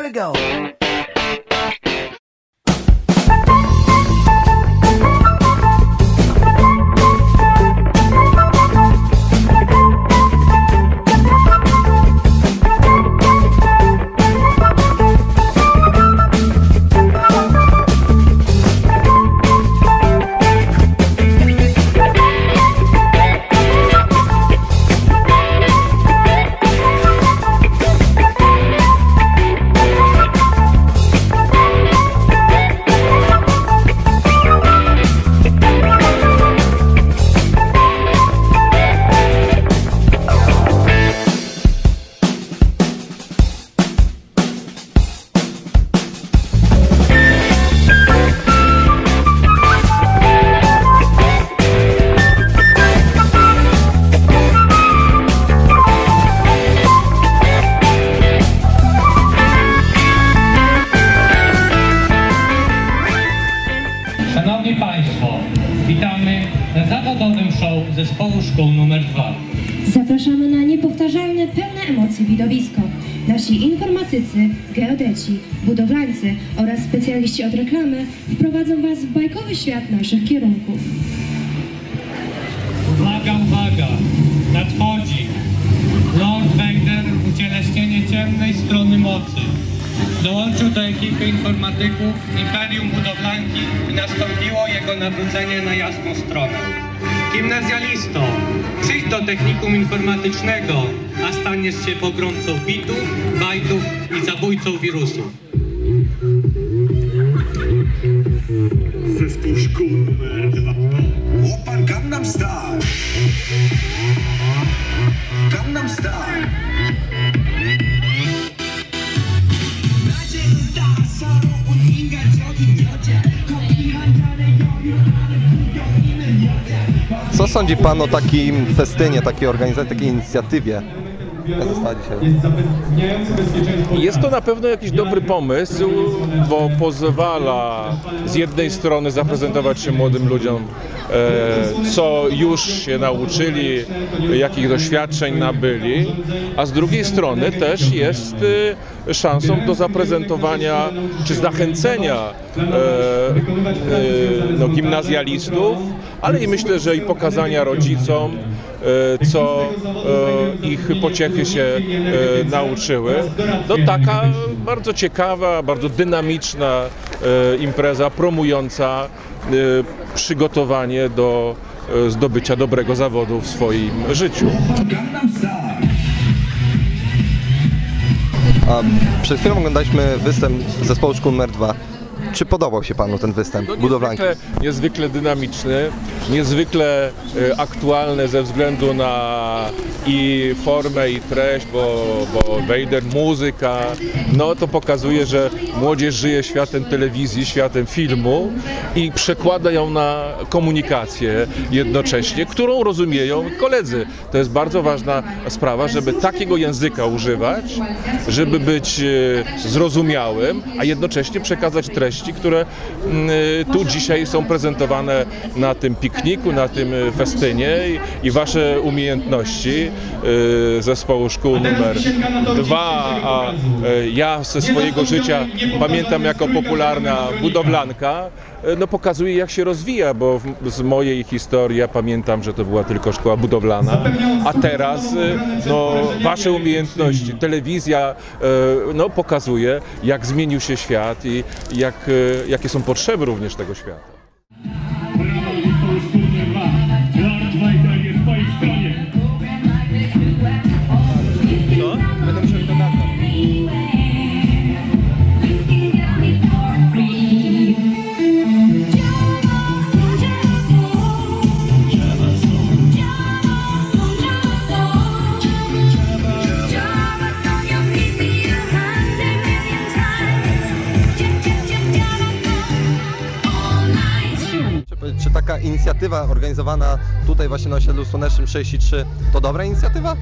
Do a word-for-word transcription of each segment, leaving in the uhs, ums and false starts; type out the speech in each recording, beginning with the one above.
Here we go! Witamy na zawodowym show Zespołu Szkół numer dwa. Zapraszamy na niepowtarzalne, pełne emocji widowisko. Nasi informatycy, geodeci, budowlańcy oraz specjaliści od reklamy wprowadzą Was w bajkowy świat naszych kierunków. Uwaga, uwaga! Nadchodzi Lord Vader, ucieleśnienie ciemnej strony mocy. Dołączył do ekipy informatyków Imperium Budowlanki i nastąpiło jego nawrócenie na jasną stronę. Gimnazjalisto, przyjdź do technikum informatycznego, a staniesz się pogromcą bitów, bajtów i zabójcą wirusów. Zespół szkół numer dwa. Łopan Gangnam Star! Gangnam Star! Co sądzi Pan o takim festynie, takiej organizacji, takiej inicjatywie? Jest to na pewno jakiś dobry pomysł, bo pozwala z jednej strony zaprezentować się młodym ludziom, co już się nauczyli, jakich doświadczeń nabyli, a z drugiej strony też jest szansą do zaprezentowania czy zachęcenia no, gimnazjalistów, ale i myślę, że i pokazania rodzicom, co ich pociechy się nauczyły. To taka bardzo ciekawa, bardzo dynamiczna impreza promująca przygotowanie do zdobycia dobrego zawodu w swoim życiu. A przed chwilą oglądaliśmy występ Zespołu Szkół numer dwa. Czy podobał się Panu ten występ no, budowlanki? Niezwykle, niezwykle dynamiczny, niezwykle y, aktualny ze względu na i formę, i treść, bo, bo Vader, muzyka, no to pokazuje, że młodzież żyje światem telewizji, światem filmu i przekłada ją na komunikację jednocześnie, którą rozumieją koledzy. To jest bardzo ważna sprawa, żeby takiego języka używać, żeby być y, zrozumiałym, a jednocześnie przekazać treść, które tu dzisiaj są prezentowane na tym pikniku, na tym festynie i Wasze umiejętności Zespołu Szkół numer dwa, a ja ze swojego życia pamiętam jako popularna budowlanka, no pokazuje jak się rozwija, bo z mojej historii ja pamiętam, że to była tylko szkoła budowlana, a teraz no, Wasze umiejętności, telewizja no, pokazuje jak zmienił się świat i jak Jak, jakie są potrzeby również tego świata. Brawo, Zespołu Szkół numer dwa. Lord Vader jest po ich stronie. Co? Będę musiał to dawno. Czy taka inicjatywa organizowana tutaj właśnie na Osiedlu Słonecznym sześćdziesiąt trzy to dobra inicjatywa?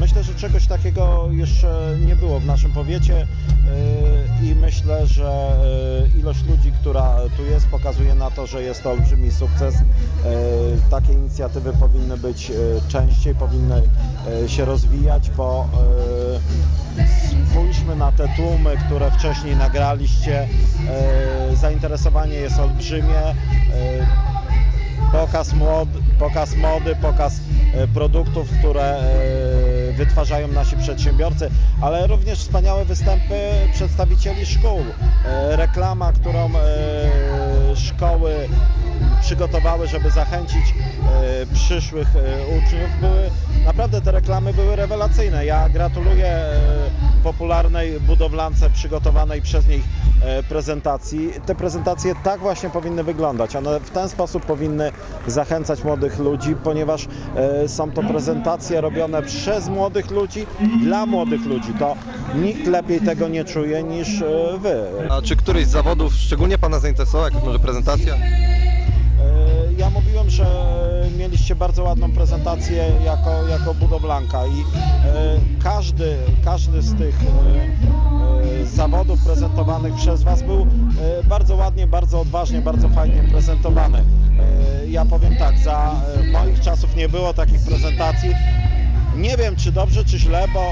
Myślę, że czegoś takiego jeszcze nie było w naszym powiecie i myślę, że ilość ludzi, która tu jest, pokazuje na to, że jest to olbrzymi sukces. Takie inicjatywy powinny być częściej, powinny się rozwijać, bo Spójrzmy na te tłumy, które wcześniej nagraliście. Zainteresowanie jest olbrzymie. Pokaz mody, pokaz, mody, pokaz produktów, które wytwarzają nasi przedsiębiorcy, ale również wspaniałe występy przedstawicieli szkół. Reklama, którą szkoły przygotowały, żeby zachęcić przyszłych uczniów, były, naprawdę te reklamy były rewelacyjne. Ja gratuluję popularnej budowlance przygotowanej przez nich prezentacji. Te prezentacje tak właśnie powinny wyglądać. One w ten sposób powinny zachęcać młodych ludzi, ponieważ są to prezentacje robione przez młodych ludzi, dla młodych ludzi. To nikt lepiej tego nie czuje niż wy. A czy któryś z zawodów szczególnie pana zainteresował, jak może prezentacja? Ja mówiłem, że mieliście bardzo ładną prezentację jako, jako budowlanka i każdy, każdy z tych zawodów prezentowanych przez was był bardzo ładnie, bardzo odważnie, bardzo fajnie prezentowany. Ja powiem tak, za moich czasów nie było takich prezentacji. Nie wiem, czy dobrze, czy źle, bo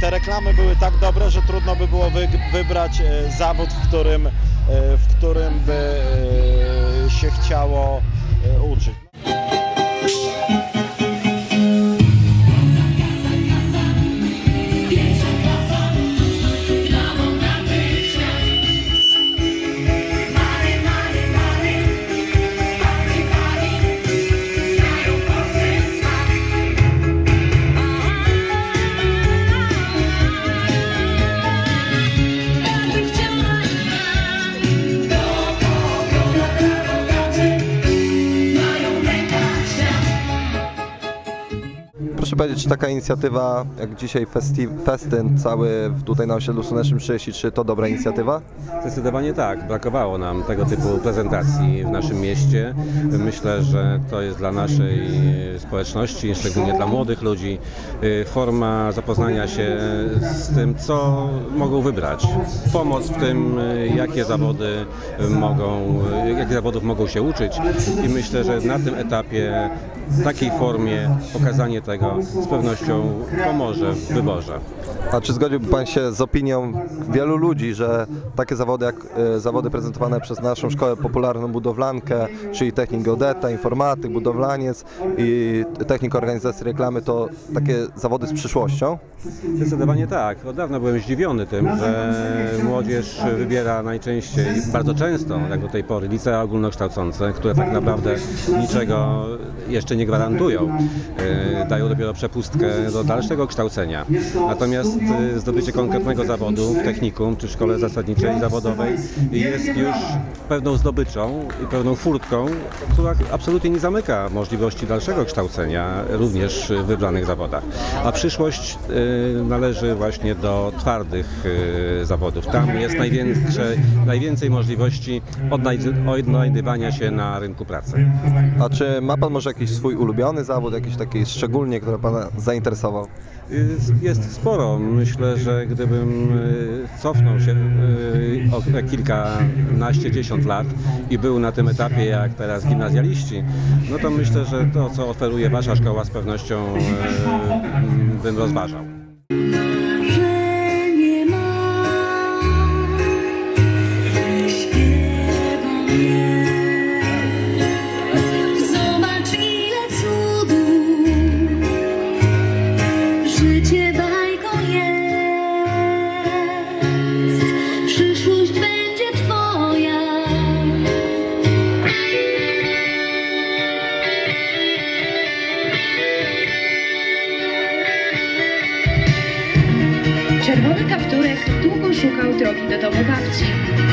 te reklamy były tak dobre, że trudno by było wybrać zawód, w którym, w którym by się chciało uczyć. Proszę powiedzieć, czy taka inicjatywa, jak dzisiaj festi festyn cały tutaj na Osiedlu Słonecznym trzydzieści trzy, to dobra inicjatywa? Zdecydowanie tak. Brakowało nam tego typu prezentacji w naszym mieście. Myślę, że to jest dla naszej społeczności, szczególnie dla młodych ludzi, forma zapoznania się z tym, co mogą wybrać. Pomoc w tym, jakie zawody mogą, jakich zawodów mogą się uczyć. I myślę, że na tym etapie, w takiej formie pokazanie tego z pewnością pomoże w wyborze. A czy zgodziłby pan się z opinią wielu ludzi, że takie zawody jak y, zawody prezentowane przez naszą szkołę popularną budowlankę, czyli technik geodeta, informatyk, budowlaniec i technik organizacji reklamy, to takie zawody z przyszłością? Zdecydowanie tak. Od dawna byłem zdziwiony tym, że młodzież wybiera najczęściej, bardzo często jak do tej pory, licea ogólnokształcące, które tak naprawdę niczego jeszcze nie gwarantują. Y, dają dopiero przepustkę do dalszego kształcenia. Natomiast zdobycie konkretnego zawodu w technikum czy w szkole zasadniczej, zawodowej jest już pewną zdobyczą i pewną furtką, która absolutnie nie zamyka możliwości dalszego kształcenia również w wybranych zawodach. A przyszłość należy właśnie do twardych zawodów. Tam jest największe, najwięcej możliwości odnajdywania się na rynku pracy. A czy ma pan może jakiś swój ulubiony zawód, jakiś taki szczególnie, który pana zainteresował? Jest sporo. Myślę, że gdybym cofnął się o kilkanaście, dziesiąt lat i był na tym etapie jak teraz gimnazjaliści, no to myślę, że to, co oferuje wasza szkoła, z pewnością bym rozważał. Czerwony Kapturek długo szukał drogi do domu babci.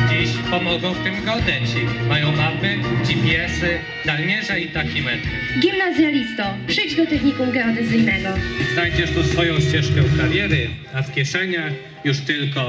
Dziś pomogą w tym geodeci. Mają mapy, G P S y, dalmierza i takimetry. Gimnazjalisto, przyjdź do technikum geodezyjnego. Znajdziesz tu swoją ścieżkę kariery, a w kieszeniach już tylko...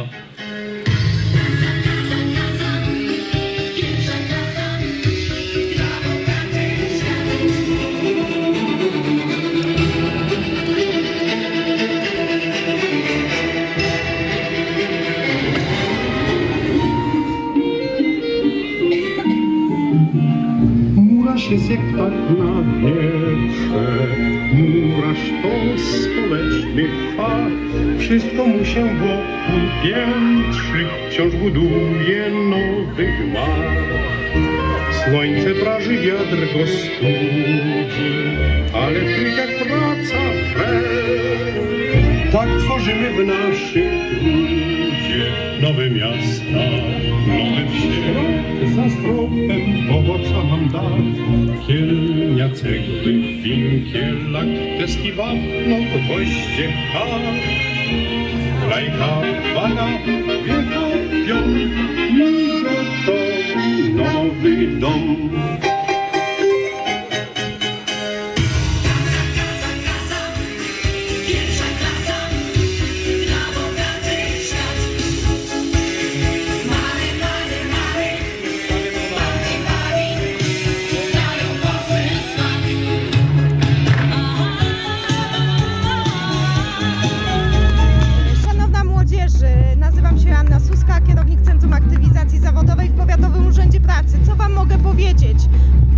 Sektat na wietrze, murarz to społeczny chwal. wszystko mu się wokół piętrzy, wciąż buduje nowych mar. Słońce praży, wiatr go studzi, ale ty jak praca we. Tak tworzymy w naszych ludzie nowe miasta, nowe wsie. Za stropem owoca nam da kielnia, cegły, winkielak, deski, wapno, gwoździe, ha. Lajka, waga, wieka, pion i gotowi nowy dom.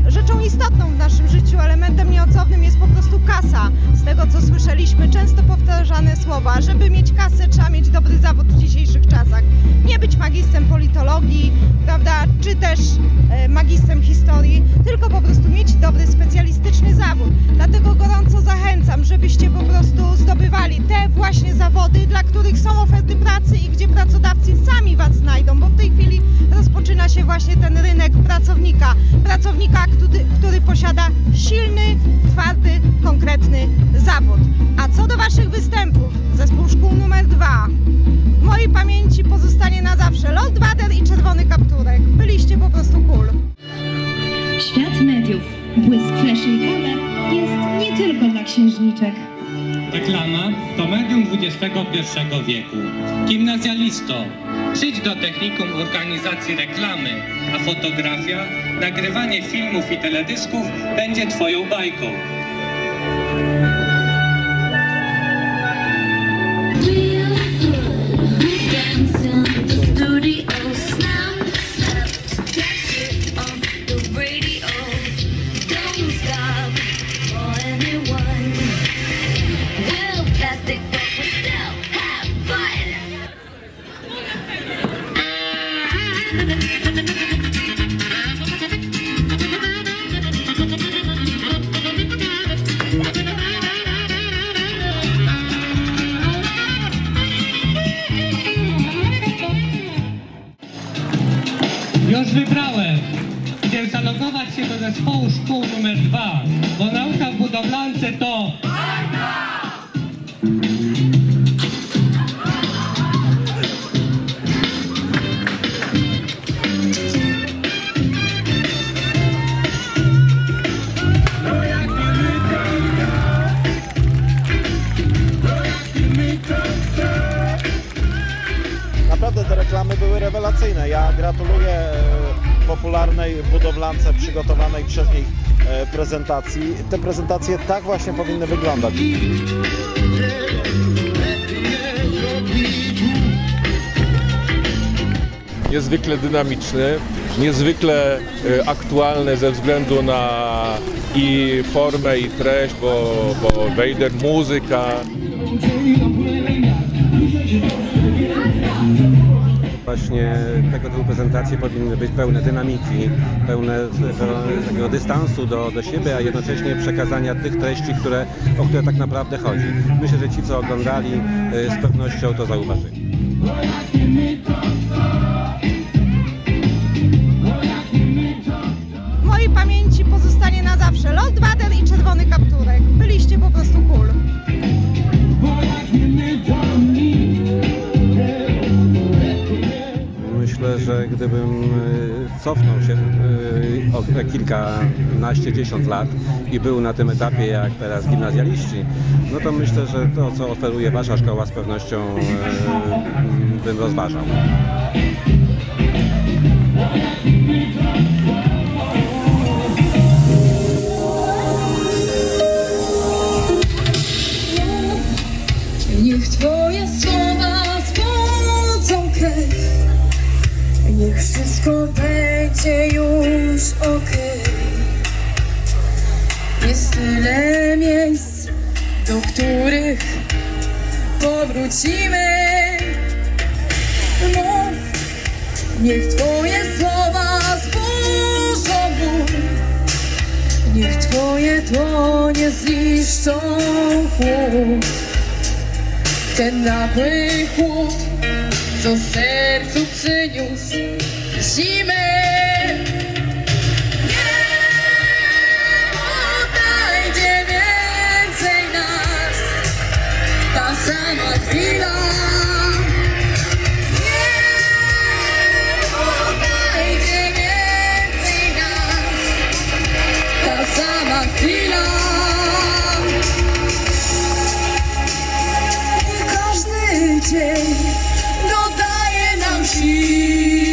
Rzeczą istotną w naszym życiu, elementem nieodzownym jest po prostu kasa. Z tego co słyszeliśmy, często powtarzane słowa, żeby mieć kasę trzeba mieć dobry zawód w dzisiejszych czasach. Nie być magistrem politologii, prawda, czy też e, magistrem historii, tylko po prostu mieć dobry specjalistyczny zawód. Dlatego gorąco zachęcam, żebyście po prostu zdobywali te właśnie zawody, dla których są oferty pracy i gdzie pracodawcy sami was znajdą, bo w tej chwili rozpoczyna się właśnie ten rynek pracownika. Pracownika, który, który posiada silny, twardy, konkretny zawód. A co do waszych występów, Zespół Szkół numer dwa. W mojej pamięci pozostanie na zawsze Lord Vader i Czerwony Kapturek. Byliście po prostu cool. Świat mediów, błysk fleszy i kamer jest nie tylko dla księżniczek. Reklama to medium dwudziestego pierwszego wieku. Gimnazjalisto, przyjdź do technikum organizacji reklamy, a fotografia, nagrywanie filmów i teledysków będzie twoją bajką. Już wybrałem. Idę zalogować się do Zespołu Szkół numer dwa, bo nauka w budowlance to... Naprawdę te reklamy były rewelacyjne. Ja gratuluję popularnej budowlance przygotowanej przez nich prezentacji. Te prezentacje tak właśnie powinny wyglądać. Niezwykle dynamiczny, niezwykle aktualny ze względu na i formę, i treść, bo, bo Vader, muzyka. Właśnie tego typu prezentacje powinny być pełne dynamiki, pełne takiego dystansu do, do siebie, a jednocześnie przekazania tych treści, które, o które tak naprawdę chodzi. Myślę, że ci, co oglądali, z pewnością to zauważyli. W mojej pamięci pozostanie na zawsze Lord Vader i Czerwony Kapturek. Byliście po prostu cool. Myślę, że gdybym cofnął się o kilkanaście, dziesiąt lat i był na tym etapie jak teraz gimnazjaliści, no to myślę, że to, co oferuje wasza szkoła, z pewnością bym rozważał. Niech twoje słowa zbudzą krew, niech wszystko będzie już okej. Jest tyle miejsc, do których powrócimy. Mów, niech Twoje słowa zburzą ból, niech Twoje dłonie zniszczą chłód, ten nagły chłód, co sercu przyniósł zimę. Każdy dzień dodaje nam sił.